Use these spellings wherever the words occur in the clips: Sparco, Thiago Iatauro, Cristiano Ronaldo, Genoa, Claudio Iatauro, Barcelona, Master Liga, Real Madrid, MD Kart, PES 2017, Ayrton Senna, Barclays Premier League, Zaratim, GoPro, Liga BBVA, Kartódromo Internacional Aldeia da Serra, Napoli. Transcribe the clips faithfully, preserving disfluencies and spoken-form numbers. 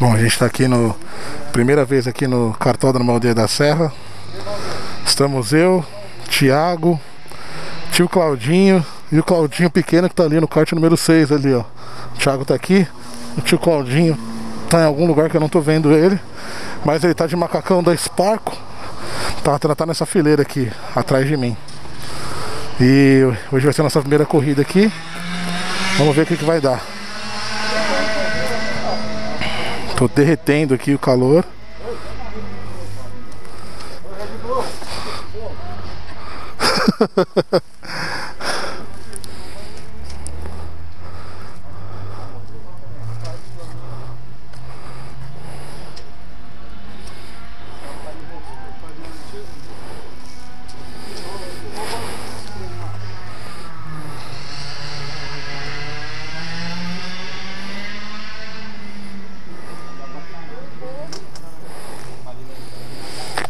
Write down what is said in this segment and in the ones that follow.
Bom, a gente está aqui no primeira vez aqui no Kartódromo Aldeia da Serra. Estamos eu, Thiago, tio Claudinho e o Claudinho pequeno que tá ali no kart número seis ali, ó. O Thiago tá aqui, o tio Claudinho tá em algum lugar que eu não tô vendo ele, mas ele tá de macacão da Sparco. Tá, tá nessa fileira aqui, atrás de mim. E hoje vai ser a nossa primeira corrida aqui. Vamos ver o que, que vai dar. Tô derretendo aqui o calor.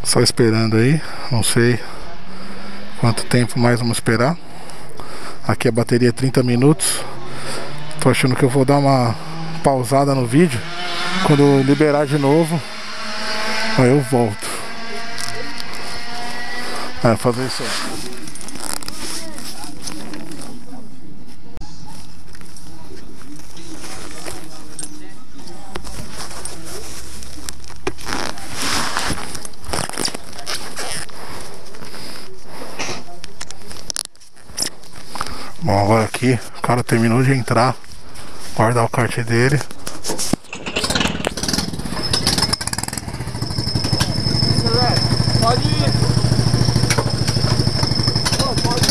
Só esperando aí, não sei quanto tempo mais vamos esperar. Aqui a bateria é trinta minutos. Tô achando que eu vou dar uma pausada no vídeo. Quando liberar de novo, aí eu volto. Vai fazer isso aí. Bom, agora aqui o cara terminou de entrar, guardar o kart dele. Pode ir. Não, pode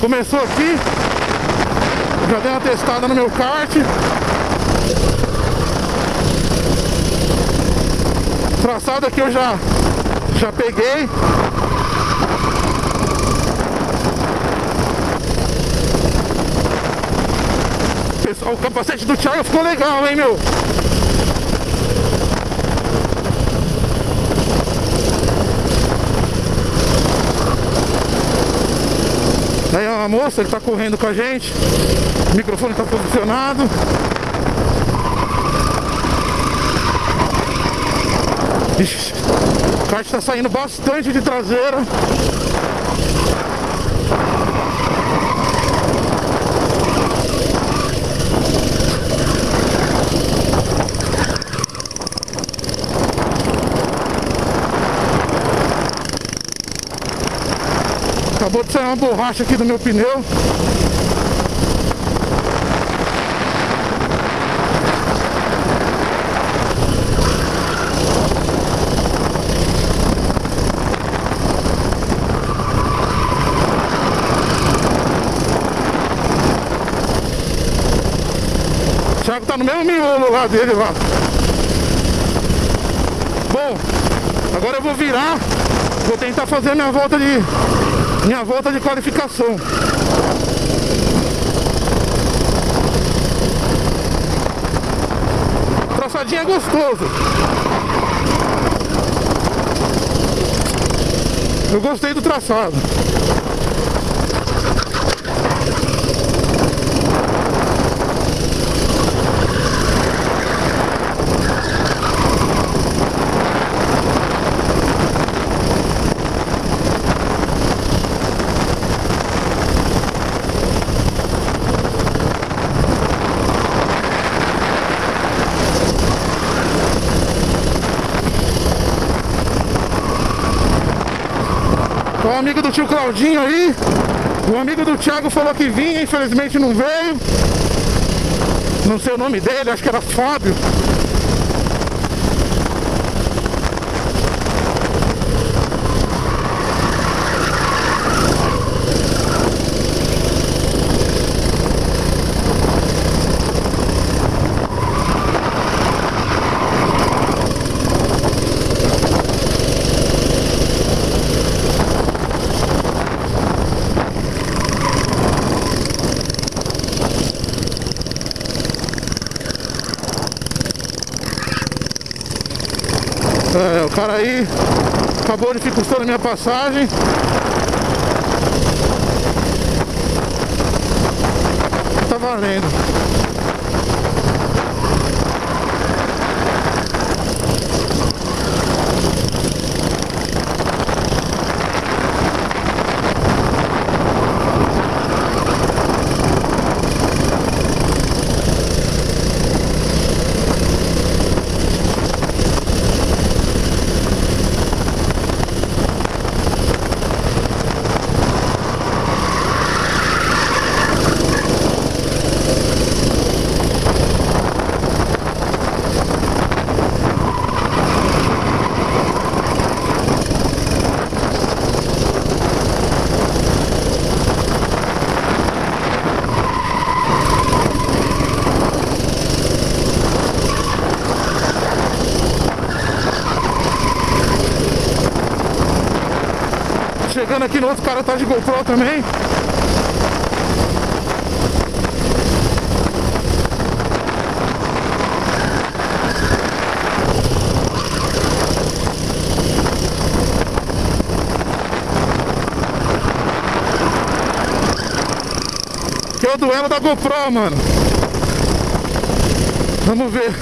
Começou aqui, já dei uma testada no meu kart, traçado aqui eu já, já peguei. Pessoal, o capacete do Thiago ficou legal, hein, meu? Aí a moça que tá correndo com a gente, o microfone tá posicionado. Ixi, o kart tá saindo bastante de traseira. Acabou de sair uma borracha aqui do meu pneu. O Thiago tá no mesmo miolo lá dele lá. Bom, agora eu vou virar. Vou tentar fazer minha volta de... Minha volta de qualificação. Traçadinho é gostoso. Eu gostei do traçado. O amigo do tio Claudinho aí, o amigo do Thiago falou que vinha, infelizmente não veio. Não sei o nome dele, acho que era Fábio. É, o cara aí acabou dificultando a minha passagem. Tá valendo. Chegando aqui no outro cara, tá de GoPro também. Que é o duelo da GoPro, mano. Vamos ver.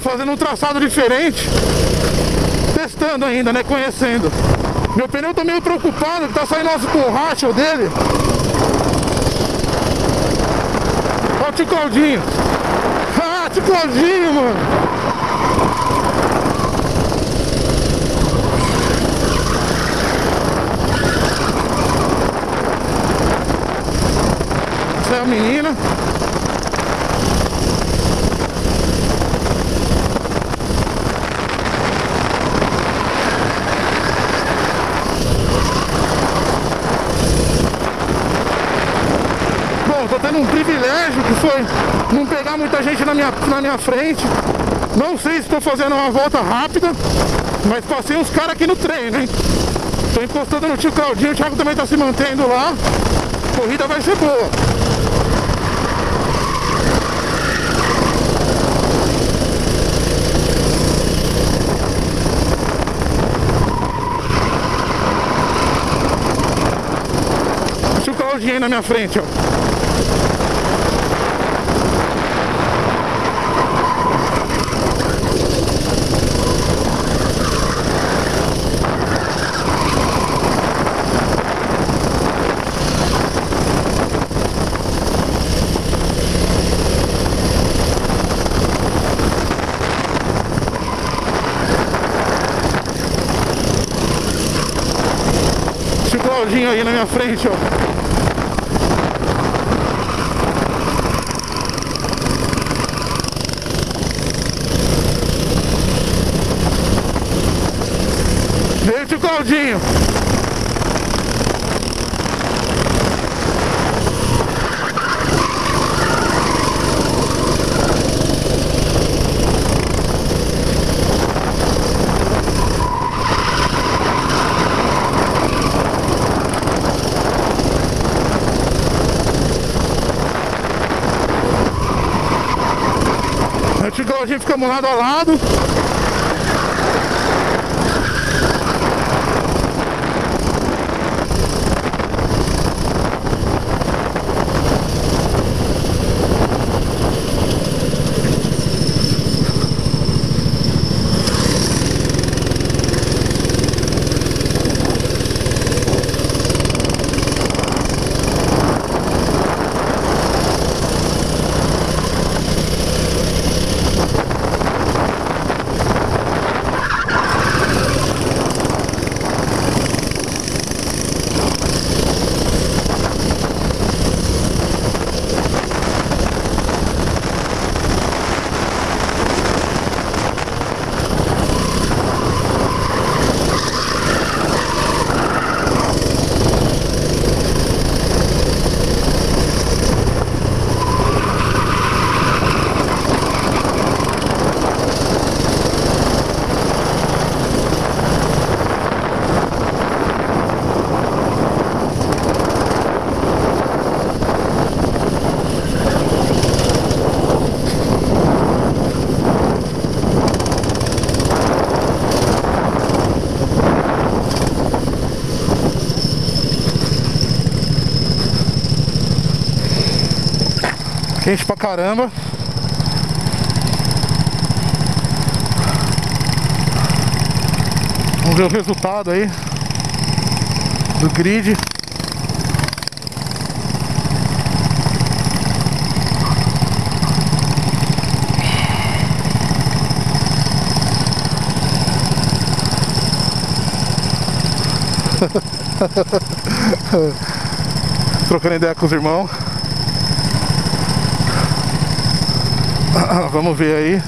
Fazendo um traçado diferente, testando ainda, né, conhecendo. Meu pneu tá meio preocupado, tá saindo as borrachas dele. Olha o tio Claudinho. Ah, tio Claudinho, mano. Essa é a menina. Um privilégio que foi não pegar muita gente na minha, na minha frente. Não sei se estou fazendo uma volta rápida, mas passei uns caras aqui no treino, hein? Estou encostando no tio Claudinho, o Thiago também está se mantendo lá. A corrida vai ser boa. Deixa o Claudinho aí na minha frente, ó. Claudinho aí na minha frente, ó. Deixa o Claudinho. A gente fica lado a lado. Gente pra caramba. Vamos ver o resultado aí do grid. Trocando ideia com os irmãos. Vamos ver aí.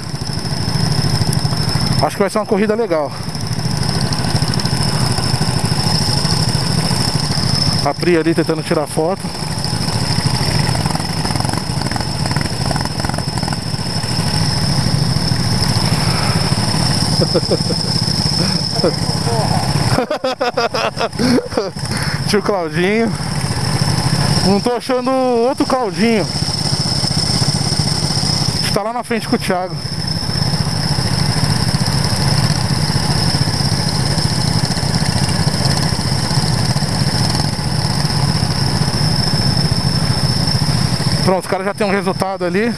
Acho que vai ser uma corrida legal. A Pri ali tentando tirar foto. Tio Claudinho. Não tô achando outro Claudinho. Tá lá na frente com o Thiago. Pronto, os caras já tem um resultado ali.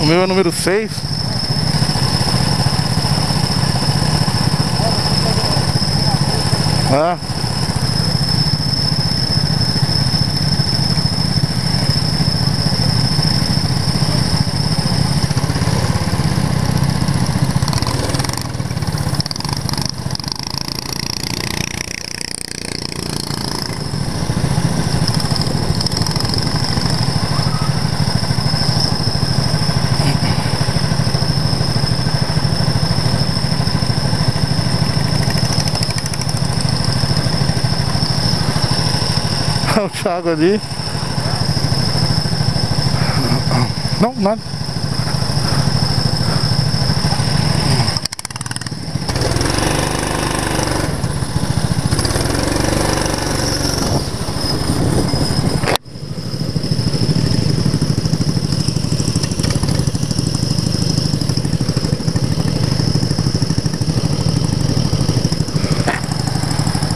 O meu é o número seis. Ah. O Thiago ali. Não, nada.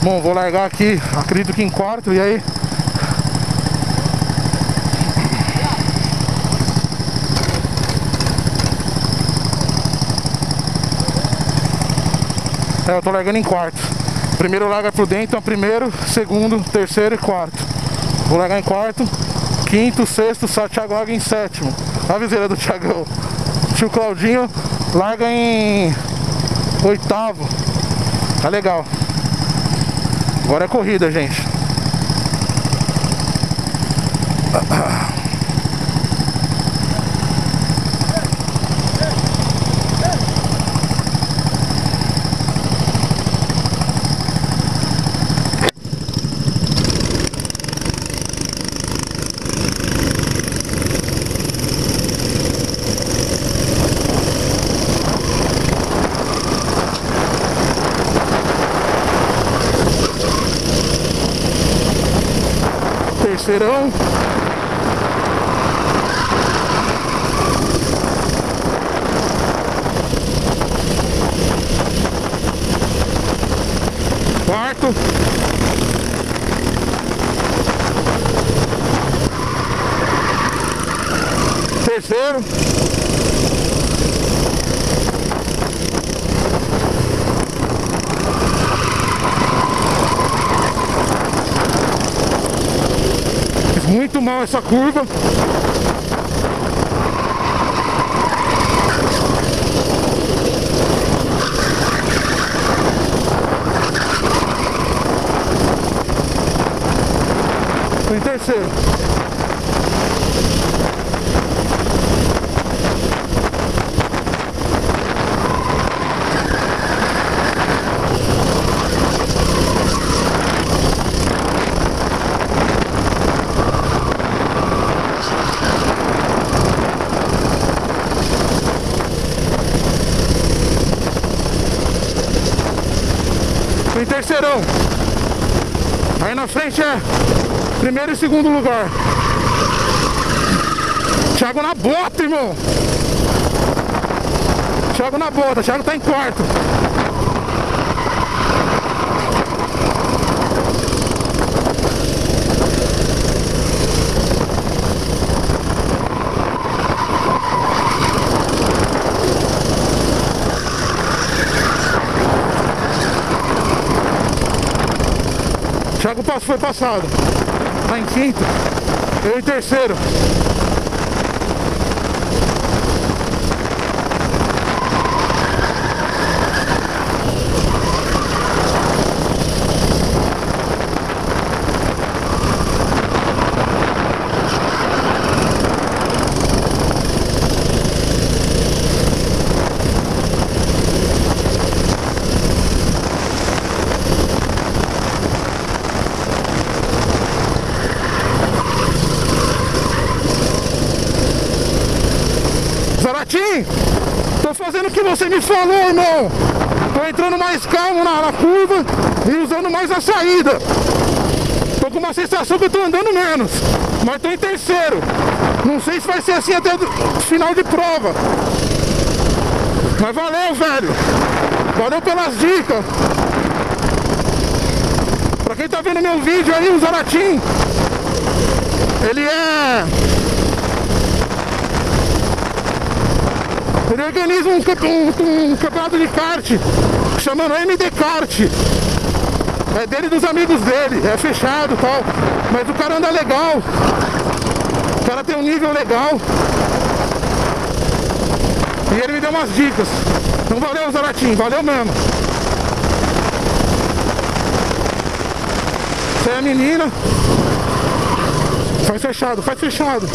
Bom, vou largar aqui, acredito que em quarto, e aí... É, eu tô largando em quarto. Primeiro larga por dentro, então primeiro, segundo, terceiro e quarto. Vou largar em quarto, quinto, sexto, só Thiago larga em sétimo. Olha a viseira do Thiagão. Tio Claudinho larga em oitavo. Tá legal. Agora é corrida, gente. Terceirão. Quarto. Terceiro. Muito mal essa curva. Em terceiro. Em terceirão. Aí na frente é primeiro e segundo lugar. Thiago na bota, irmão. Thiago na bota. Thiago tá em quarto. Thiago foi passado. Tá em quinto. Eu em terceiro. Zaratim, tô fazendo o que você me falou, irmão. Tô entrando mais calmo na, na curva e usando mais a saída. Tô com uma sensação que eu tô andando menos, mas tô em terceiro. Não sei se vai ser assim até o final de prova. Mas valeu, velho. Valeu pelas dicas. Pra quem tá vendo meu vídeo aí, o Zaratim, ele é... Ele organiza um, um, um campeonato de kart, chamando M D Kart. É dele e dos amigos dele, é fechado e tal. Mas o cara anda legal. O cara tem um nível legal. E ele me deu umas dicas. Então valeu, Zaratim, valeu mesmo. Essa é a menina. Faz fechado, faz fechado.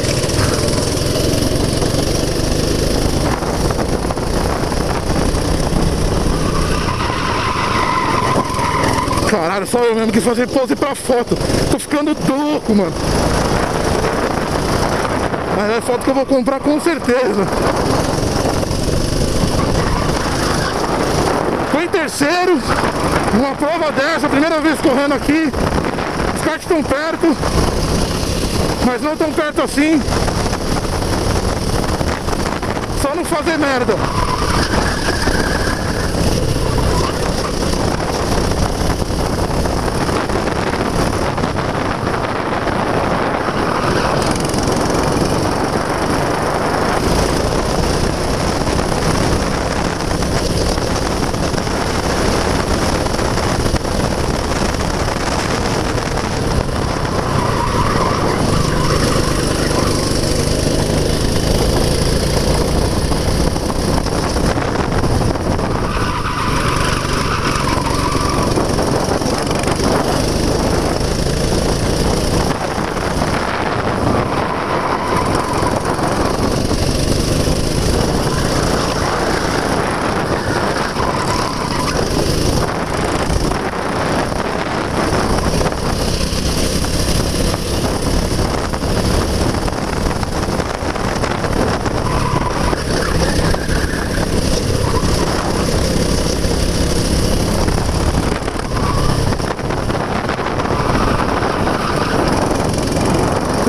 Caralho, só eu mesmo que fazer pose pra foto. Tô ficando louco, mano. Mas é foto que eu vou comprar com certeza. Foi em terceiro. Uma prova dessa, primeira vez correndo aqui. Os karts estão perto, mas não tão perto assim. Só não fazer merda.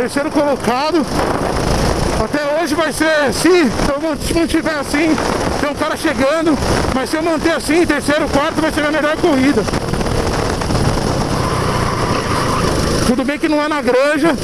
terceiro colocado. Até hoje vai ser assim, se eu mantiver assim, tem um cara chegando, mas se eu manter assim, terceiro, quarto, vai ser a melhor corrida. Tudo bem que não é na granja.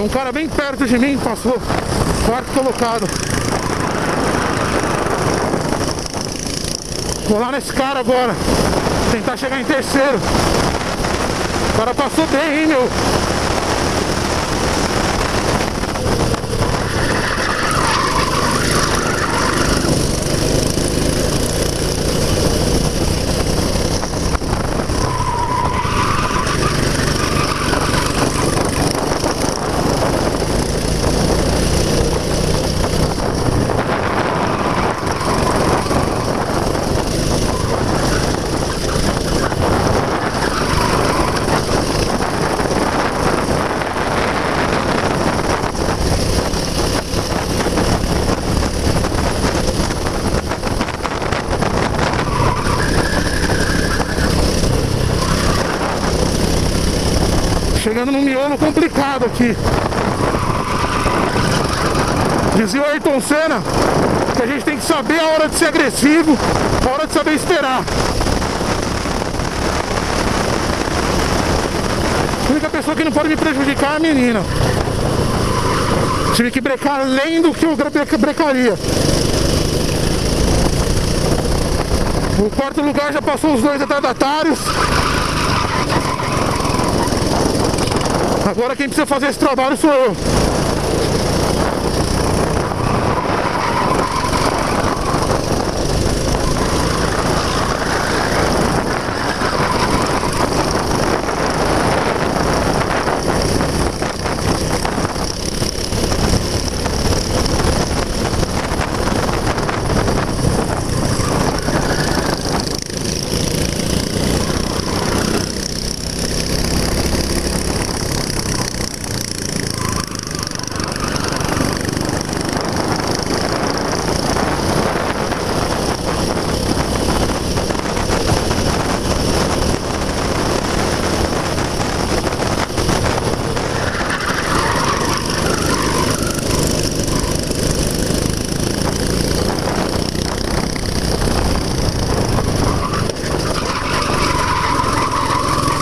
Um cara bem perto de mim passou, quarto colocado. Vou lá nesse cara agora, tentar chegar em terceiro. O cara passou bem, hein, meu. Chegando num miolo complicado aqui. Dizia o Ayrton Senna que a gente tem que saber a hora de ser agressivo, a hora de saber esperar. A única pessoa que não pode me prejudicar é a menina. Tive que brecar além do que eu brecaria. O quarto lugar já passou os dois retardatários. Agora quem precisa fazer esse trabalho sou eu.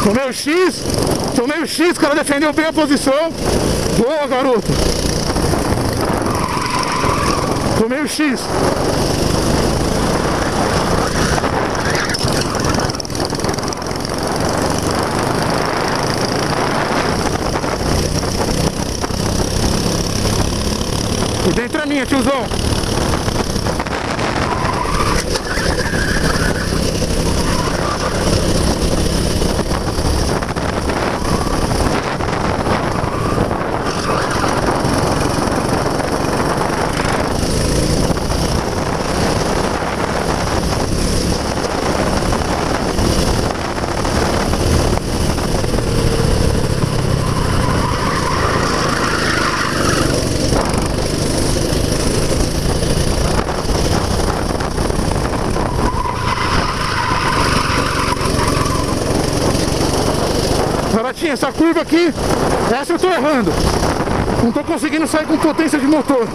Tomei o X, tomei o X, o cara defendeu bem a posição. Boa, garoto. Tomei o X. E dentro é minha, tiozão. Zaratim, essa curva aqui, essa eu tô errando. Não tô conseguindo sair com potência de motor.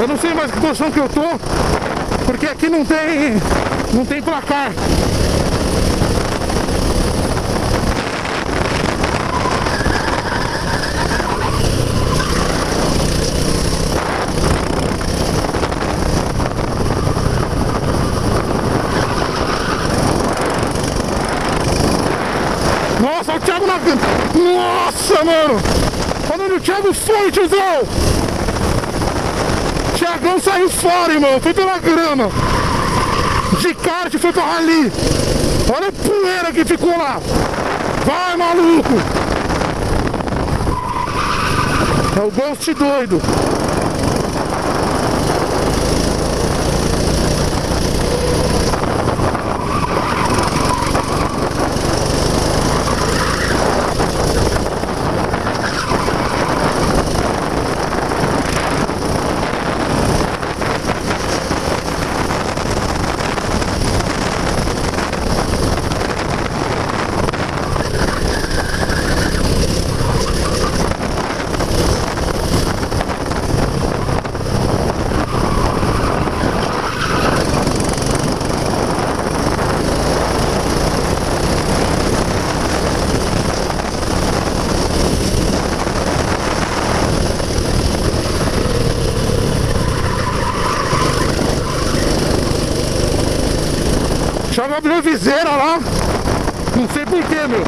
Eu não sei mais que posição que eu tô, porque aqui não tem, não tem placar. Nossa, o Thiago na... Nossa, mano! Olha onde o Thiago foi, tiozão! dragão saiu fora, irmão. Foi pela grama. De kart foi pra rali. Olha a poeira que ficou lá. Vai, maluco. É o Ghost doido. Joga a viseira lá, não sei porquê, meu.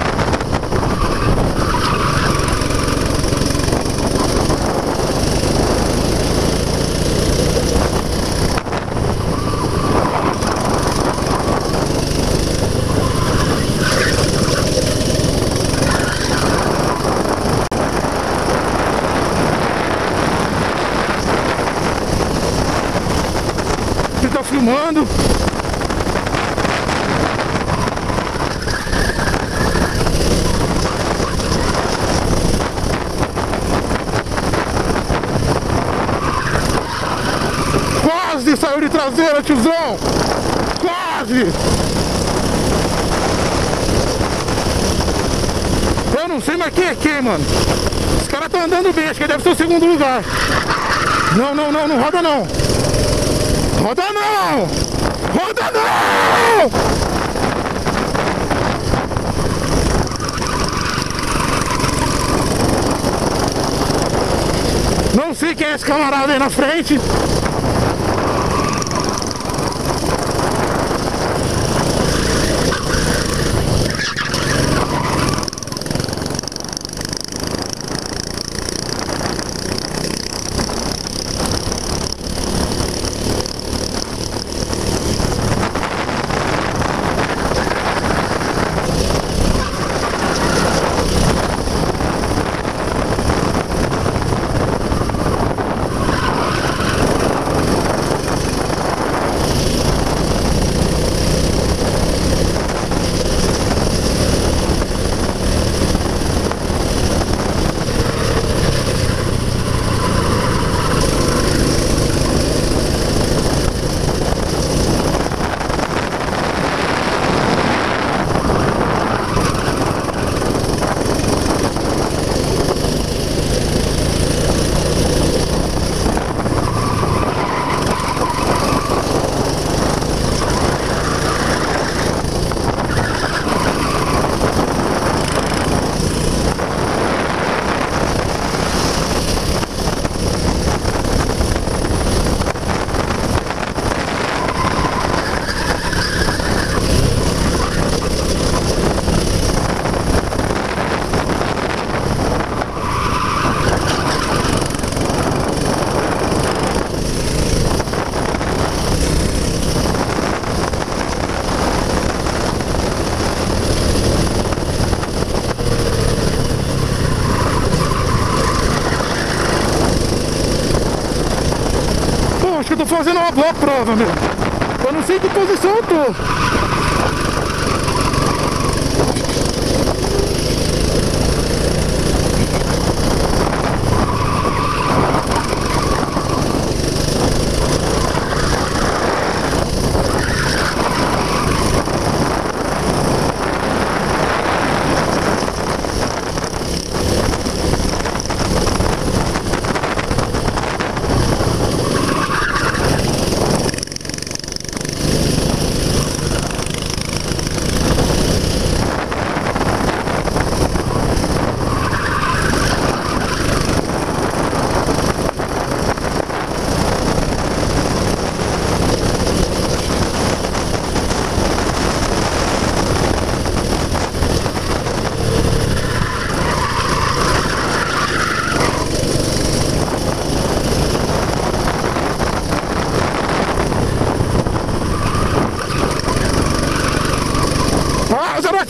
Você tá filmando? Quase saiu de traseira, tiozão! Quase! Eu não sei mais quem é quem, mano. Os caras estão andando bem, acho que deve ser o segundo lugar. Não, não, não, não roda não! Roda não! Roda não! Não sei quem é esse camarada aí na frente. Eu tô fazendo uma boa prova, meu. Eu não sei que posição eu tô.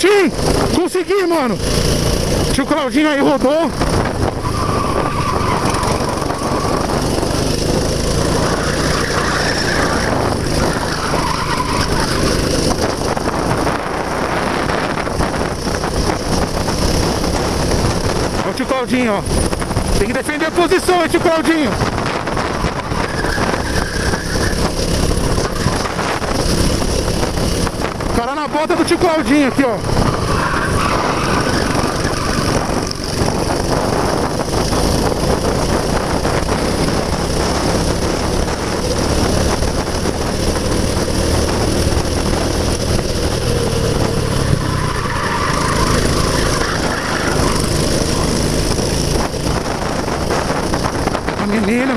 Zaratim, consegui, mano. Tio Claudinho aí rodou. Olha o tio Claudinho, ó. Tem que defender a posição, hein, tio Claudinho. O cara na volta do tio Claudinho aqui, ó. Menino,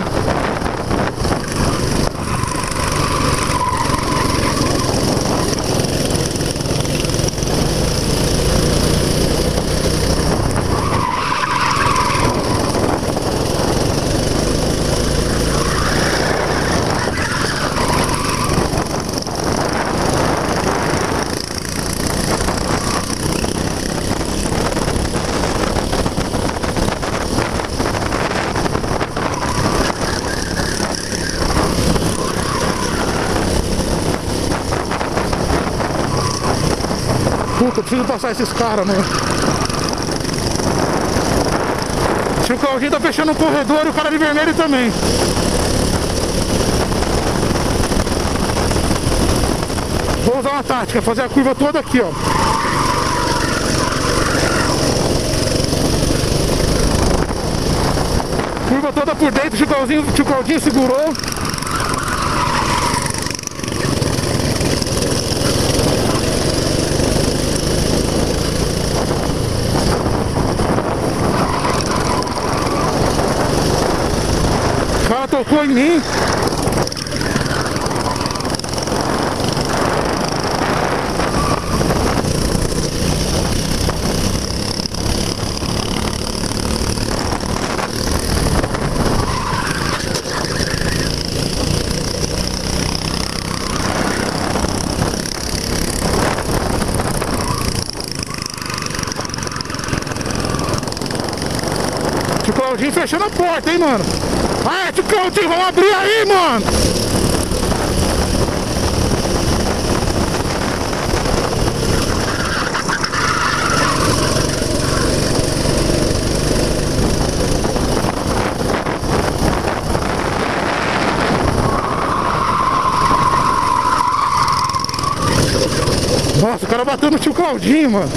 puta, eu preciso passar esses caras, mano. O Claudinho tá fechando o corredor e o cara de vermelho também. Vou usar uma tática, fazer a curva toda aqui, ó. Curva toda por dentro, o Claudinho, o Claudinho segurou. Tocou em mim. O Claudinho fechando a porta, hein, mano. Ah, tio Claudinho, vamos abrir aí, mano! Nossa, o cara bateu no tio Claudinho, mano!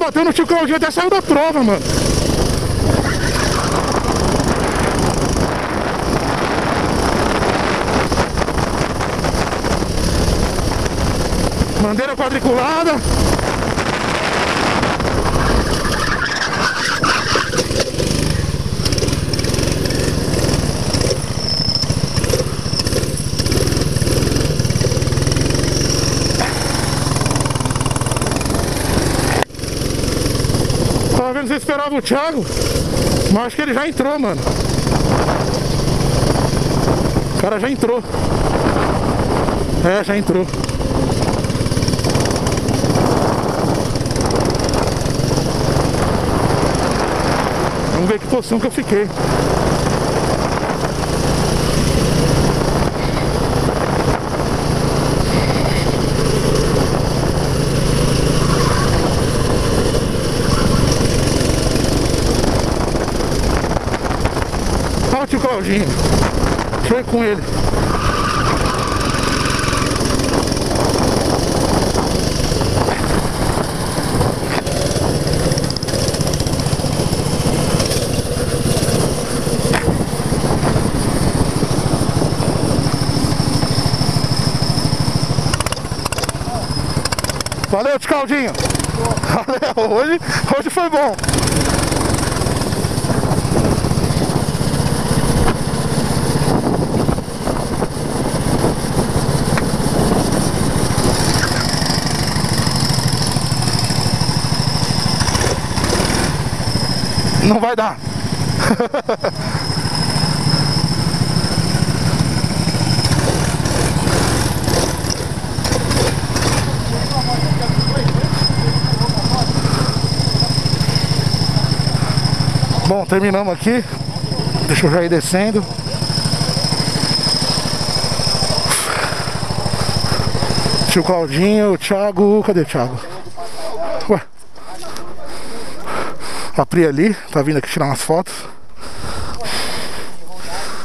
Bateu no tio Claudinho, até saiu da prova, mano. Bandeira quadriculada. Eu esperava o Thiago, mas acho que ele já entrou, mano. O cara já entrou. É, já entrou. Vamos ver que posição que eu fiquei. Tio Claudinho, deixa eu ir com ele. Valeu, tio Claudinho. Valeu, hoje, hoje foi bom. Não vai dar. Bom, terminamos aqui. Deixa eu já ir descendo. Tio Claudinho, o Thiago. Cadê o Thiago? Ué. A Pri ali, tá vindo aqui tirar umas fotos.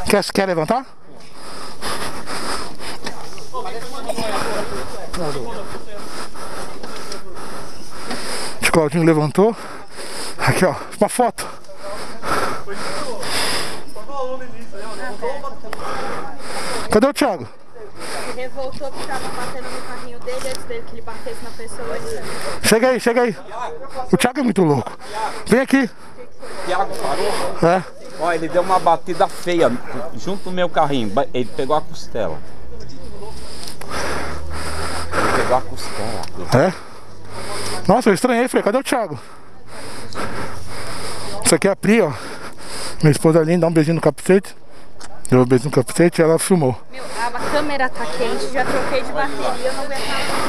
Quer, quer levantar? Tio Claudinho levantou. Aqui ó, uma foto. Cadê o Thiago? Ele revoltou porque tava batendo no carrinho dele antes dele que ele batesse na pessoa. Chega aí, chega aí. O Thiago é muito louco. Vem aqui. Thiago parou? É. Ó, ele deu uma batida feia junto no meu carrinho. Ele pegou a costela. Ele pegou a costela. É? Nossa, eu estranhei, falei, cadê o Thiago? Isso aqui é a Pri, ó. Minha esposa ali, dá um beijinho no capacete. Deu um beijinho no capacete e ela filmou. Meu, a câmera tá quente, já troquei de bateria, eu não aguentava.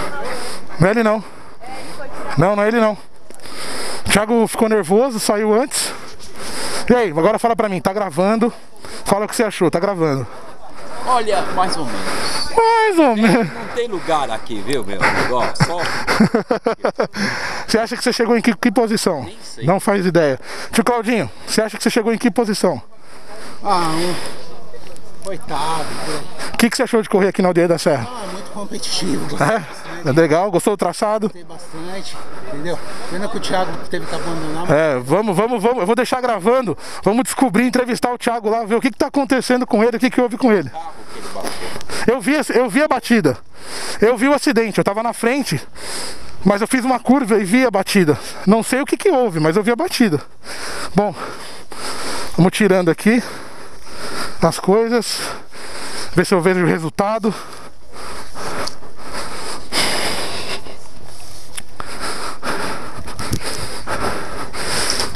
Não é ele não. É, ele foi tirar. Não, não é ele não. O Thiago ficou nervoso, saiu antes. E aí, agora fala pra mim, tá gravando? Fala o que você achou, tá gravando? Olha, mais ou menos. Mais ou menos. Não tem lugar aqui, viu, meu? Negócio, só... Você acha que você chegou em que, que posição? Nem sei. Não faz ideia. Tio Claudinho, você acha que você chegou em que posição? Ah, um... oitavo. O que, que você achou de correr aqui na Aldeia da Serra? Ah, muito competitivo. É? É legal? Gostou do traçado? Gostei bastante, entendeu? Pena que o Thiago teve que abandonar. É, vamos, vamos, vamos. Eu vou deixar gravando. Vamos descobrir, entrevistar o Thiago lá, ver o que está acontecendo com ele, o que, que houve com ele. Eu vi, eu vi a batida. Eu vi o acidente, eu estava na frente. Mas eu fiz uma curva e vi a batida. Não sei o que que houve, mas eu vi a batida. Bom, vamos tirando aqui as coisas. Ver se eu vejo o resultado.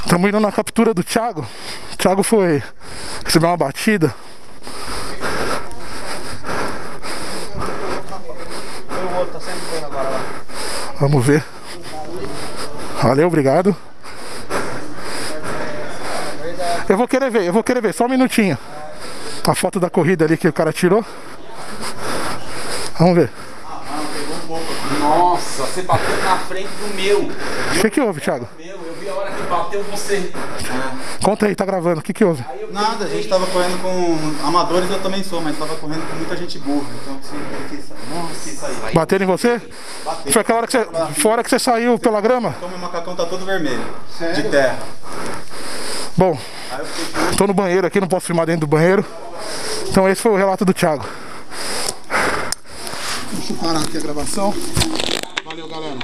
Estamos indo na captura do Thiago. O Thiago foi receber uma batida. Vamos ver. Valeu, obrigado. Eu vou querer ver, eu vou querer ver, só um minutinho. A foto da corrida ali que o cara tirou. Vamos ver. Nossa, você bateu na frente do meu. O que que houve, Thiago? Meu, eu vi a hora que bateu você. Conta aí, tá gravando, o que que houve? Nada, a gente tava correndo com amadores, eu também sou, mas tava correndo com muita gente burra. Então, se sair. Bateram em você? Bateu. Foi aquela hora que você, fora que você saiu pela grama? Então meu macacão tá todo vermelho. Sério? De terra. Bom, tô no banheiro aqui, não posso filmar dentro do banheiro. Então esse foi o relato do Thiago. Deixa eu parar aqui a gravação. Valeu, galera.